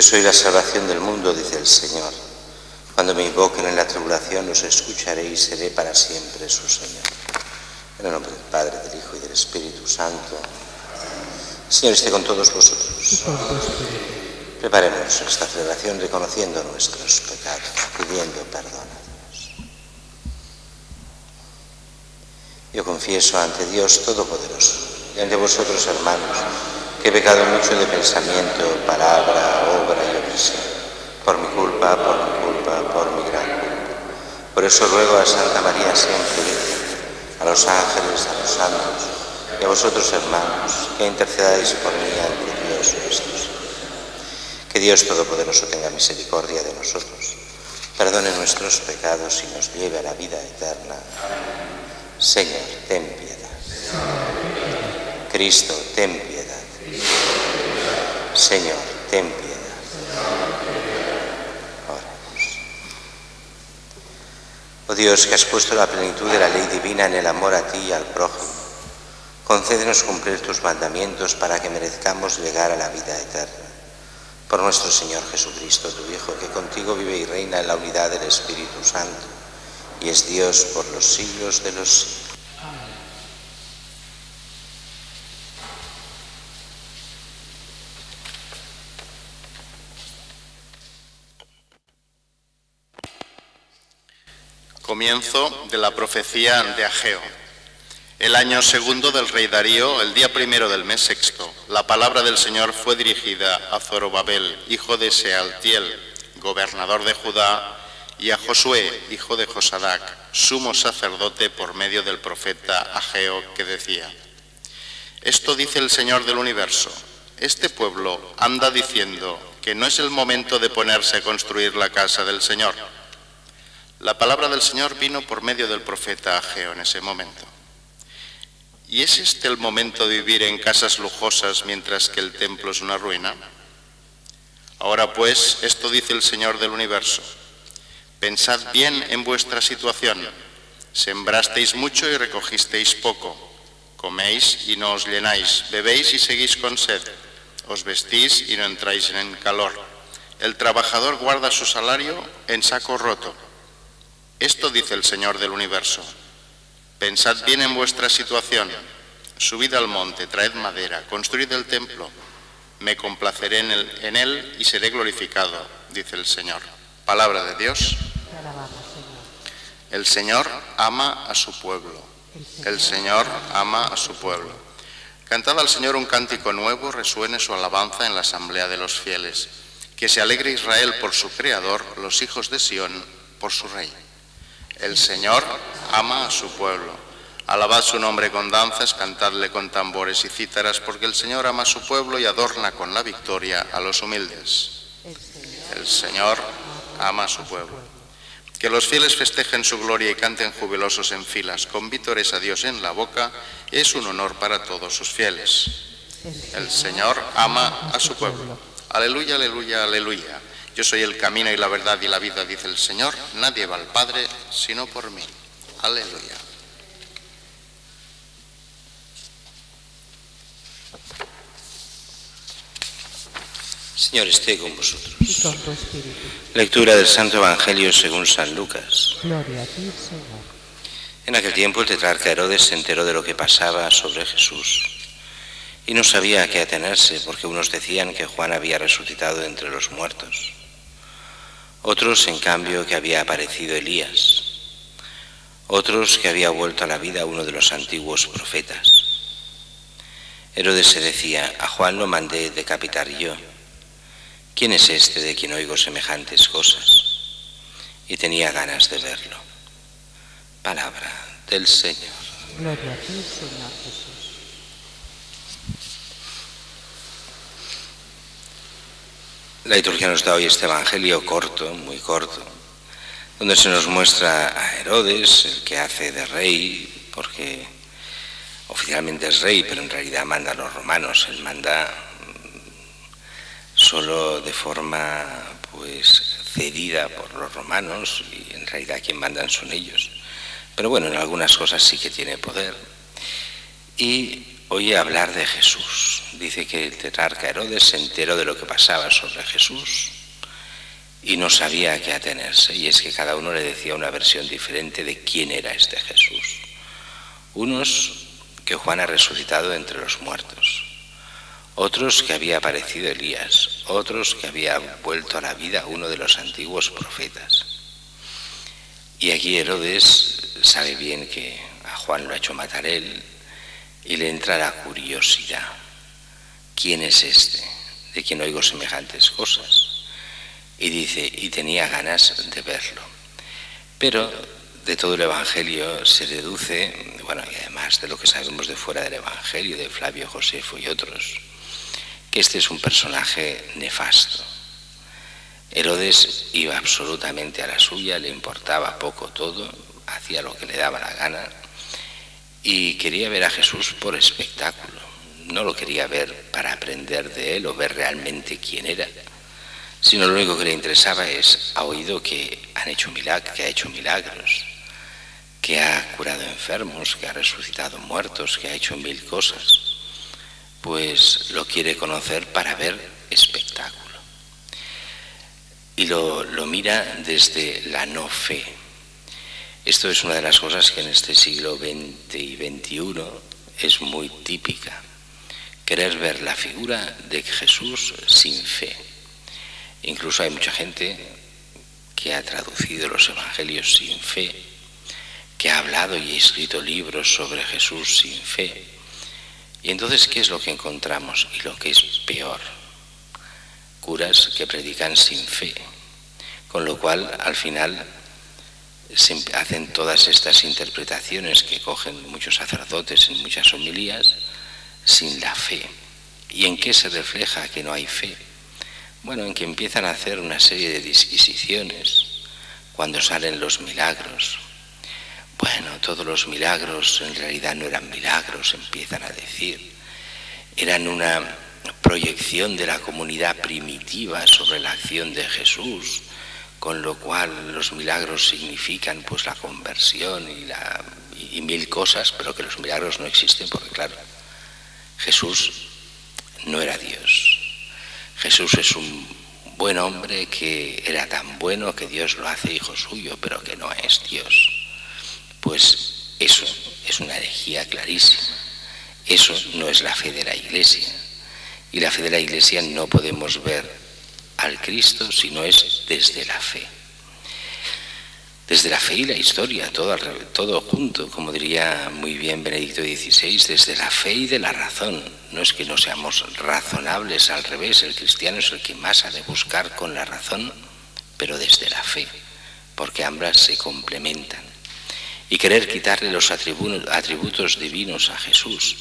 Yo soy la salvación del mundo, dice el Señor. Cuando me invoquen en la tribulación, os escucharé y seré para siempre su Señor. En el nombre del Padre, del Hijo y del Espíritu Santo. El Señor esté con todos vosotros. Preparemos esta celebración reconociendo nuestros pecados, pidiendo perdón a Dios. Yo confieso ante Dios Todopoderoso y ante vosotros, hermanos, que he pecado mucho de pensamiento, palabra, obra y omisión, por mi gran culpa. Por eso ruego a Santa María siempre Virgen, a los ángeles, a los santos y a vosotros, hermanos, que intercedáis por mí ante Dios nuestro Señor. Que Dios Todopoderoso tenga misericordia de nosotros, perdone nuestros pecados y nos lleve a la vida eterna. Señor, ten piedad. Cristo, ten piedad. Señor, ten piedad. Oremos. Oh Dios, que has puesto la plenitud de la ley divina en el amor a ti y al prójimo, concédenos cumplir tus mandamientos para que merezcamos llegar a la vida eterna. Por nuestro Señor Jesucristo, tu Hijo, que contigo vive y reina en la unidad del Espíritu Santo, y es Dios por los siglos de los siglos. Comienzo de la profecía de Ageo. El año segundo del rey Darío, el día primero del mes sexto, la palabra del Señor fue dirigida a Zorobabel, hijo de Sealtiel, gobernador de Judá, y a Josué, hijo de Josadac, sumo sacerdote, por medio del profeta Ageo, que decía: «Esto dice el Señor del universo, este pueblo anda diciendo que no es el momento de ponerse a construir la casa del Señor». La palabra del Señor vino por medio del profeta Ageo en ese momento. ¿Y es este el momento de vivir en casas lujosas mientras que el templo es una ruina? Ahora pues, esto dice el Señor del universo: pensad bien en vuestra situación. Sembrasteis mucho y recogisteis poco. Coméis y no os llenáis. Bebéis y seguís con sed. Os vestís y no entráis en calor. El trabajador guarda su salario en saco roto. Esto dice el Señor del universo: pensad bien en vuestra situación, subid al monte, traed madera, construid el templo, me complaceré en él y seré glorificado, dice el Señor. Palabra de Dios. El Señor ama a su pueblo, el Señor ama a su pueblo. Cantad al Señor un cántico nuevo, resuene su alabanza en la asamblea de los fieles. Que se alegre Israel por su Creador, los hijos de Sión por su Rey. El Señor ama a su pueblo. Alabad su nombre con danzas, cantadle con tambores y cítaras, porque el Señor ama a su pueblo y adorna con la victoria a los humildes. El Señor ama a su pueblo. Que los fieles festejen su gloria y canten jubilosos en filas, con vítores a Dios en la boca, es un honor para todos sus fieles. El Señor ama a su pueblo. Aleluya, aleluya, aleluya. Yo soy el camino y la verdad y la vida, dice el Señor. Nadie va al Padre sino por mí. Aleluya. Señor, esté con vosotros. Y con tu espíritu. Lectura del Santo Evangelio según San Lucas. Gloria a ti, Señor. En aquel tiempo el tetrarca Herodes se enteró de lo que pasaba sobre Jesús y no sabía a qué atenerse, porque unos decían que Juan había resucitado entre los muertos. Otros, en cambio, que había aparecido Elías. Otros, que había vuelto a la vida uno de los antiguos profetas. Herodes se decía: a Juan lo mandé decapitar yo. ¿Quién es este de quien oigo semejantes cosas? Y tenía ganas de verlo. Palabra del Señor. Gloria a ti, Señor Jesús. La liturgia nos da hoy este evangelio corto, muy corto, donde se nos muestra a Herodes, el que hace de rey, porque oficialmente es rey, pero en realidad manda a los romanos. Él manda solo de forma, pues, cedida por los romanos, y en realidad quien mandan son ellos. Pero bueno, en algunas cosas sí que tiene poder. Y oye hablar de Jesús. Dice que el tetrarca Herodes se enteró de lo que pasaba sobre Jesús y no sabía a qué atenerse. Y es que cada uno le decía una versión diferente de quién era este Jesús. Unos que Juan ha resucitado entre los muertos, otros que había aparecido Elías, otros que había vuelto a la vida uno de los antiguos profetas. Y aquí Herodes sabe bien que a Juan lo ha hecho matar él y le entra la curiosidad. ¿Quién es este de quien oigo semejantes cosas? Y dice, y tenía ganas de verlo. Pero de todo el Evangelio se deduce, bueno, y además de lo que sabemos de fuera del Evangelio, de Flavio Josefo y otros, que este es un personaje nefasto. Herodes iba absolutamente a la suya, le importaba poco todo, hacía lo que le daba la gana y quería ver a Jesús por espectáculo. No lo quería ver para aprender de él o ver realmente quién era, sino lo único que le interesaba es, ha oído que ha hecho milagros, que ha curado enfermos, que ha resucitado muertos, que ha hecho mil cosas. Pues lo quiere conocer para ver espectáculo. Y lo mira desde la no fe. Esto es una de las cosas que en este siglo XX y XXI es muy típica. Querer ver la figura de Jesús sin fe. Incluso hay mucha gente que ha traducido los evangelios sin fe, que ha hablado y escrito libros sobre Jesús sin fe. Y entonces, ¿qué es lo que encontramos? Y lo que es peor, curas que predican sin fe, con lo cual al final se hacen todas estas interpretaciones que cogen muchos sacerdotes en muchas homilías sin la fe. ¿Y en qué se refleja que no hay fe? Bueno, en que empiezan a hacer una serie de disquisiciones cuando salen los milagros. Bueno, todos los milagros en realidad no eran milagros, empiezan a decir. Eran una proyección de la comunidad primitiva sobre la acción de Jesús, con lo cual los milagros significan pues la conversión y mil cosas, pero que los milagros no existen porque, claro, Jesús no era Dios. Jesús es un buen hombre que era tan bueno que Dios lo hace hijo suyo, pero que no es Dios. Pues eso es una herejía clarísima. Eso no es la fe de la Iglesia. Y la fe de la Iglesia no podemos ver al Cristo si no es desde la fe. Desde la fe y la historia, todo junto, como diría muy bien Benedicto XVI, desde la fe y de la razón. No es que no seamos razonables, al revés, el cristiano es el que más ha de buscar con la razón, pero desde la fe, porque ambas se complementan. Y querer quitarle los atributos divinos a Jesús,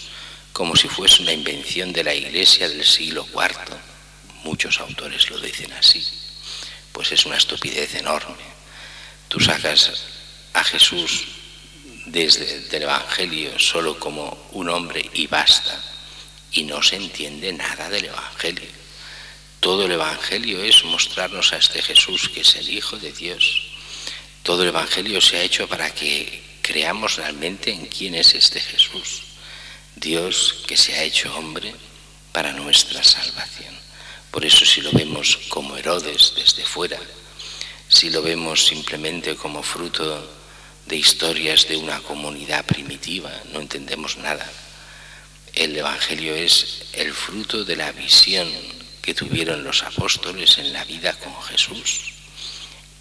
como si fuese una invención de la Iglesia del siglo IV, muchos autores lo dicen así, pues es una estupidez enorme. Tú sacas a Jesús desde el Evangelio solo como un hombre y basta, y no se entiende nada del Evangelio. Todo el Evangelio es mostrarnos a este Jesús que es el Hijo de Dios. Todo el Evangelio se ha hecho para que creamos realmente en quién es este Jesús, Dios que se ha hecho hombre para nuestra salvación. Por eso, si lo vemos como Herodes desde fuera, si lo vemos simplemente como fruto de historias de una comunidad primitiva, no entendemos nada. El Evangelio es el fruto de la visión que tuvieron los apóstoles en la vida con Jesús,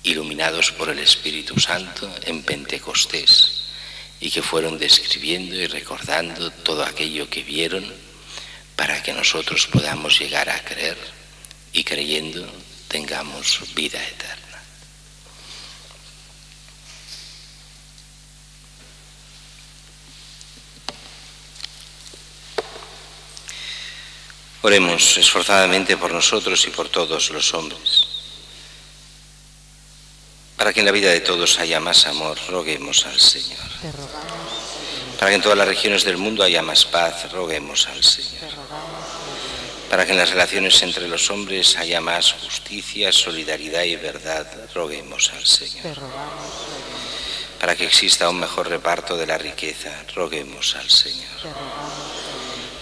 iluminados por el Espíritu Santo en Pentecostés, y que fueron describiendo y recordando todo aquello que vieron para que nosotros podamos llegar a creer y creyendo tengamos vida eterna. Oremos esforzadamente por nosotros y por todos los hombres. Para que en la vida de todos haya más amor, roguemos al Señor. Para que en todas las regiones del mundo haya más paz, roguemos al Señor. Para que en las relaciones entre los hombres haya más justicia, solidaridad y verdad, roguemos al Señor. Para que exista un mejor reparto de la riqueza, roguemos al Señor.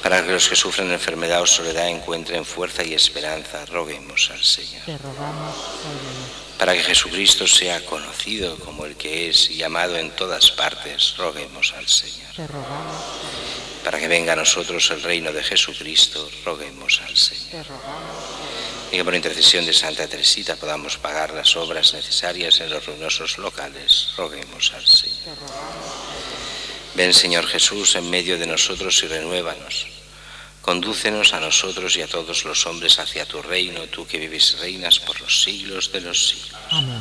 para que los que sufren enfermedad o soledad encuentren fuerza y esperanza, roguemos al Señor. Te rogamos, Señor. Para que Jesucristo sea conocido como el que es y amado en todas partes, roguemos al Señor. Te rogamos, Señor. Para que venga a nosotros el reino de Jesucristo, roguemos al Señor. Te rogamos, Señor. Y que por intercesión de Santa Teresita podamos pagar las obras necesarias en los ruinosos locales, roguemos al Señor. Te rogamos, Señor. Ven, Señor Jesús, en medio de nosotros y renuévanos. Condúcenos a nosotros y a todos los hombres hacia tu reino, tú que vives y reinas por los siglos de los siglos. Amén.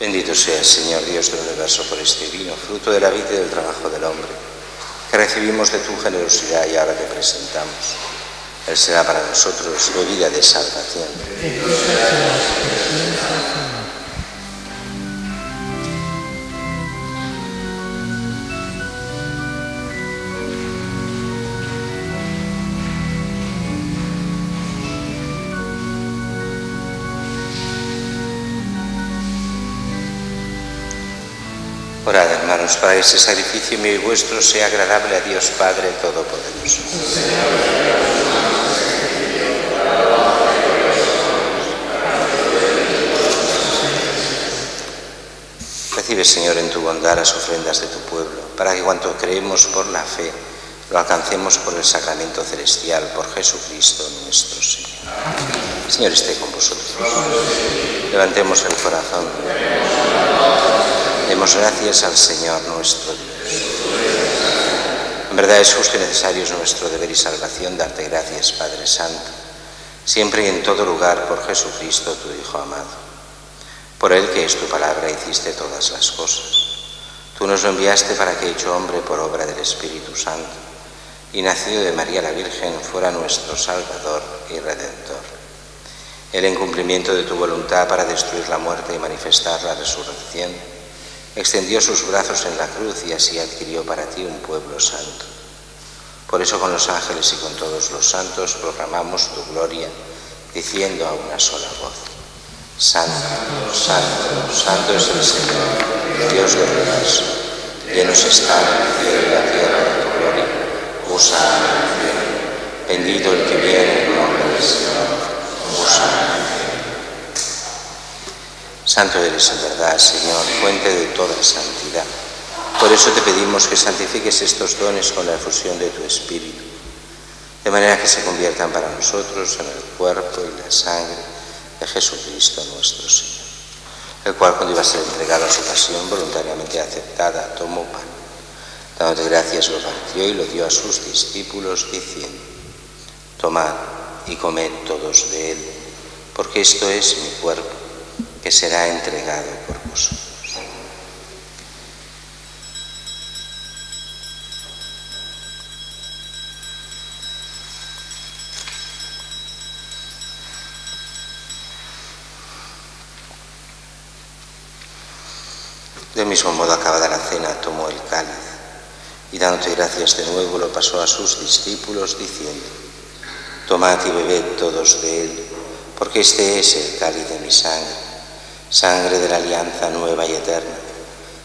Bendito seas, Señor Dios del universo, por este vino, fruto de la vida y del trabajo del hombre, que recibimos de tu generosidad y ahora te presentamos. Él será para nosotros bebida de salvación. Orad, hermanos, para que este sacrificio mío y vuestro sea agradable a Dios Padre Todopoderoso. Recibe, Señor, en tu bondad las ofrendas de tu pueblo, para que cuanto creemos por la fe, lo alcancemos por el sacramento celestial, por Jesucristo nuestro Señor. El Señor esté con vosotros. Levantemos el corazón. Demos gracias al Señor nuestro Dios. En verdad es justo y necesario, es nuestro deber y salvación darte gracias, Padre Santo, siempre y en todo lugar por Jesucristo, tu Hijo amado. Por Él, que es tu palabra, hiciste todas las cosas. Tú nos lo enviaste para que, hecho hombre por obra del Espíritu Santo y nacido de María la Virgen, fuera nuestro Salvador y Redentor. Él, en cumplimiento de tu voluntad para destruir la muerte y manifestar la resurrección, extendió sus brazos en la cruz y así adquirió para ti un pueblo santo. Por eso con los ángeles y con todos los santos proclamamos tu gloria, diciendo a una sola voz: Santo, Santo, Santo es el Señor, Dios del universo. Llenos están el cielo y la tierra de tu gloria. Hosana en el cielo. Bendito el que viene en nombre del Señor. Hosana en el cielo. Santo eres en verdad, Señor, fuente de toda santidad. Por eso te pedimos que santifiques estos dones con la efusión de tu Espíritu, de manera que se conviertan para nosotros en el cuerpo y la sangre de Jesucristo nuestro Señor, el cual, cuando iba a ser entregado a su pasión voluntariamente aceptada, tomó pan. Dándote gracias, lo partió y lo dio a sus discípulos, diciendo: Tomad y comed todos de él, porque esto es mi cuerpo, que será entregado por vosotros. Del mismo modo, acabada la cena, tomó el cáliz y, dándote gracias de nuevo, lo pasó a sus discípulos, diciendo: Tomad y bebed todos de él, porque este es el cáliz de mi sangre, sangre de la alianza nueva y eterna,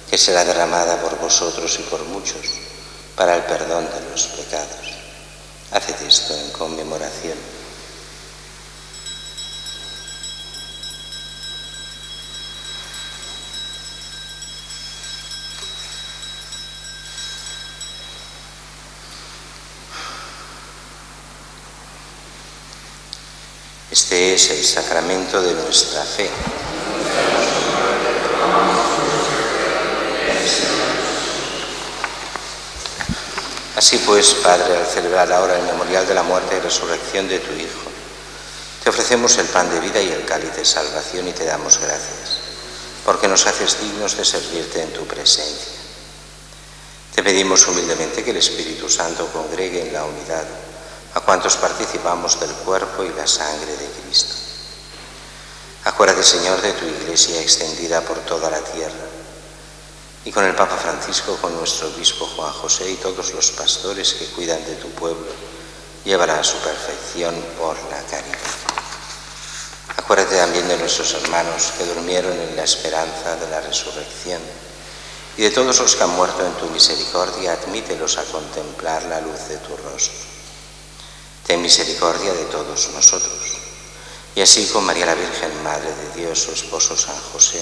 que será derramada por vosotros y por muchos para el perdón de los pecados. Haced esto en conmemoración. Este es el sacramento de nuestra fe. Así pues, Padre, al celebrar ahora el memorial de la muerte y resurrección de tu Hijo, te ofrecemos el pan de vida y el cáliz de salvación y te damos gracias, porque nos haces dignos de servirte en tu presencia. Te pedimos humildemente que el Espíritu Santo congregue en la unidad a cuantos participamos del cuerpo y la sangre de Cristo. Acuérdate, Señor, de tu Iglesia extendida por toda la tierra, y con el Papa Francisco, con nuestro obispo Juan José y todos los pastores que cuidan de tu pueblo, llevará a su perfección por la caridad. Acuérdate también de nuestros hermanos que durmieron en la esperanza de la resurrección, y de todos los que han muerto en tu misericordia, admítelos a contemplar la luz de tu rostro. Ten misericordia de todos nosotros, y así con María la Virgen, Madre de Dios, su esposo San José,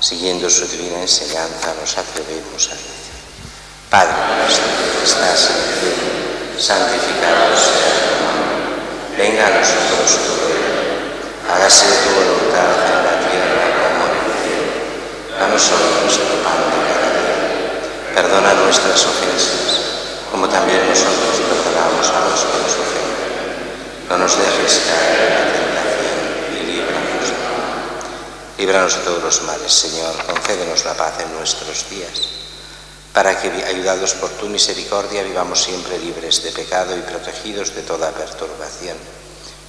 siguiendo su divina enseñanza, nos atrevemos a decir: Padre nuestro que estás en el cielo, santificado sea tu nombre, venga a nosotros tu reino, hágase tu voluntad en la tierra como en el cielo. Danos hoy nuestro pan de cada día, perdona nuestras ofensas, como también nosotros perdonamos a los que nos ofenden. No nos dejes caer en la tentación y líbranos de mal. Líbranos de todos los males, Señor, concédenos la paz en nuestros días, para que, ayudados por tu misericordia, vivamos siempre libres de pecado y protegidos de toda perturbación,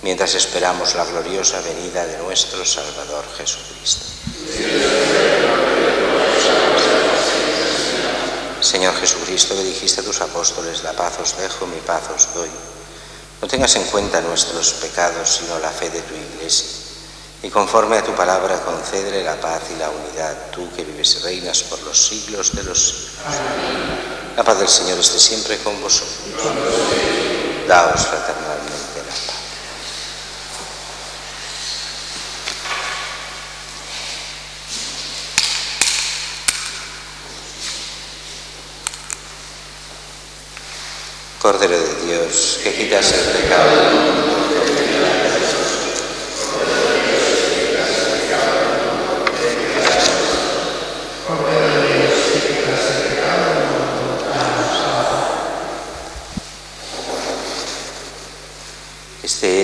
mientras esperamos la gloriosa venida de nuestro Salvador Jesucristo. Señor Jesucristo, que dijiste a tus apóstoles: la paz os dejo, mi paz os doy. No tengas en cuenta nuestros pecados, sino la fe de tu Iglesia. Y conforme a tu palabra, concédele la paz y la unidad, tú que vives y reinas por los siglos de los siglos. Amén. La paz del Señor esté siempre con vosotros. Amén. Daos fraternalmente la paz. Cordero de Dios, que quitas el pecado del mundo, este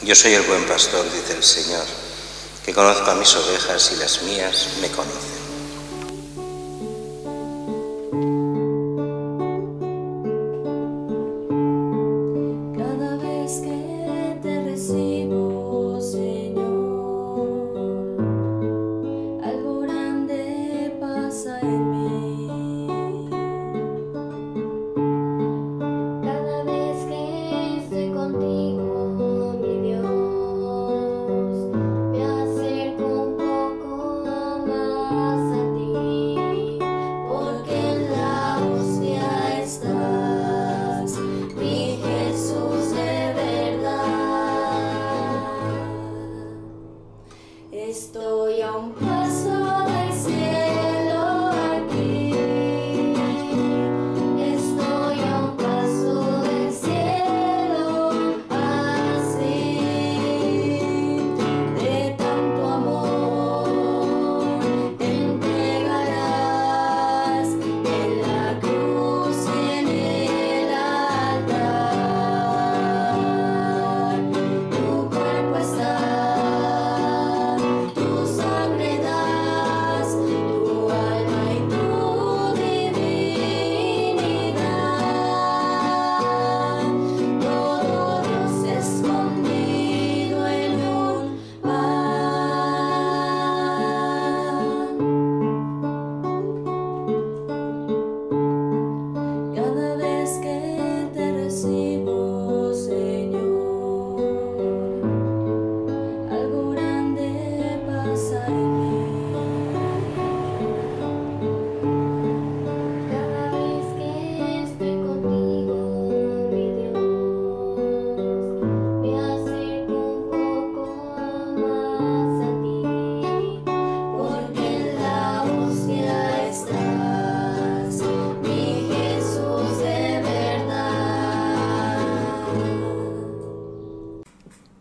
Yo soy el buen pastor, dice el Señor, que conozco a mis ovejas y las mías me conocen.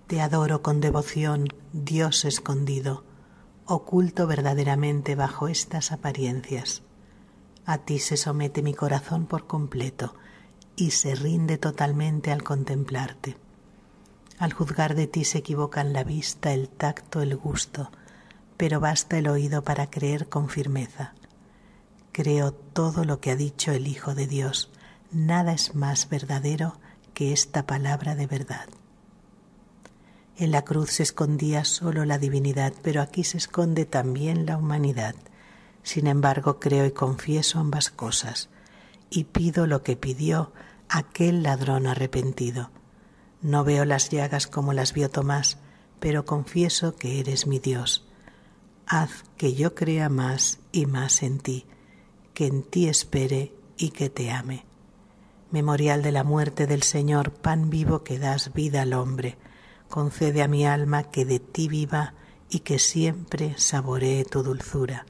Te adoro con devoción, Dios escondido, oculto verdaderamente bajo estas apariencias. A ti se somete mi corazón por completo y se rinde totalmente al contemplarte. Al juzgar de ti se equivocan la vista, el tacto, el gusto, pero basta el oído para creer con firmeza. Creo todo lo que ha dicho el Hijo de Dios. Nada es más verdadero que esta palabra de verdad. En la cruz se escondía solo la divinidad, pero aquí se esconde también la humanidad. Sin embargo, creo y confieso ambas cosas, y pido lo que pidió aquel ladrón arrepentido. No veo las llagas como las vio Tomás, pero confieso que eres mi Dios. Haz que yo crea más y más en ti, que en ti espere y que te ame. Memorial de la muerte del Señor, pan vivo que das vida al hombre, concede a mi alma que de ti viva y que siempre saboree tu dulzura.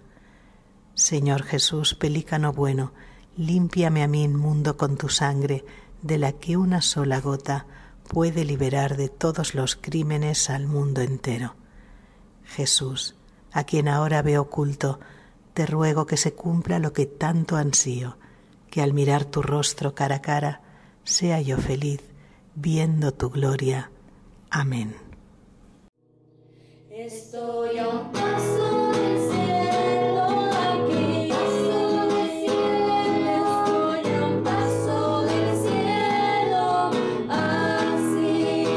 Señor Jesús, pelícano bueno, límpiame a mí inmundo con tu sangre, de la que una sola gota puede liberar de todos los crímenes al mundo entero. Jesús, a quien ahora veo oculto, te ruego que se cumpla lo que tanto ansío, que al mirar tu rostro cara a cara, sea yo feliz viendo tu gloria. Amén. Estoy a un paso del cielo, aquí paso del cielo, estoy a un paso del cielo, así.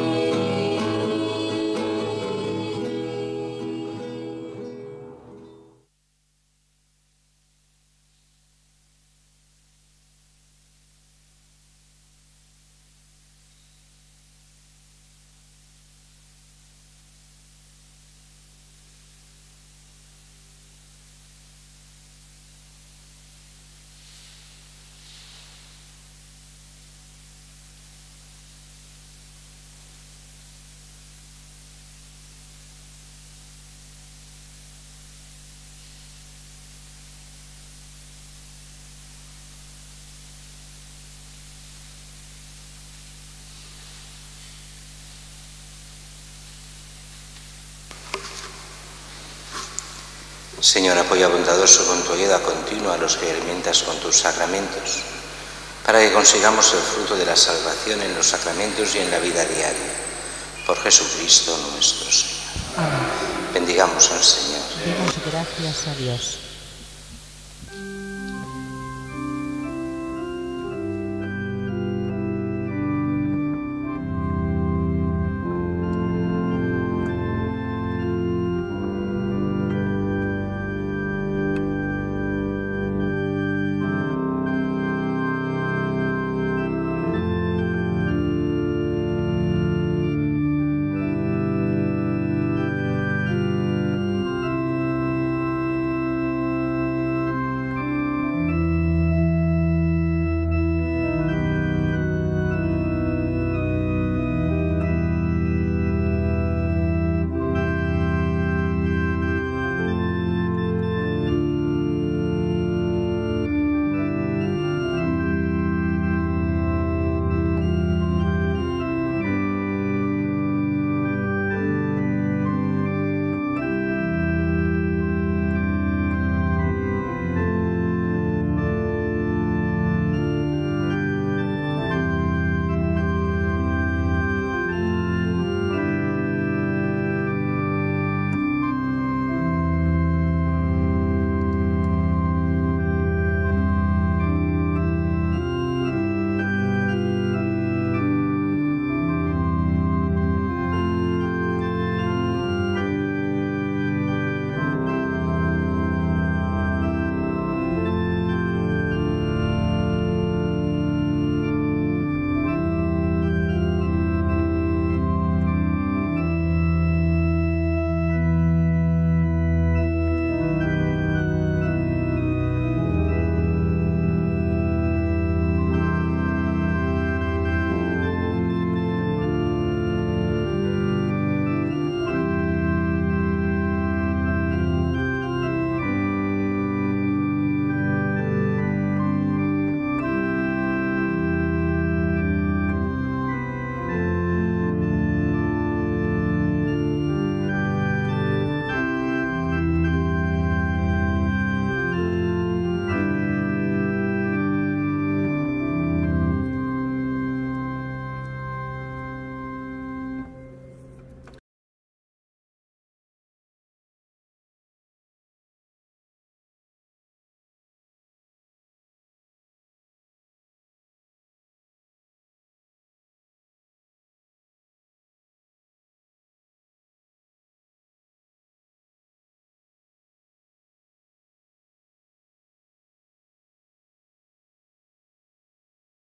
Señor, apoya bondadoso con tu ayuda continua a los que alimentas con tus sacramentos, para que consigamos el fruto de la salvación en los sacramentos y en la vida diaria. Por Jesucristo nuestro Señor. Amén. Bendigamos al Señor. Demos gracias a Dios.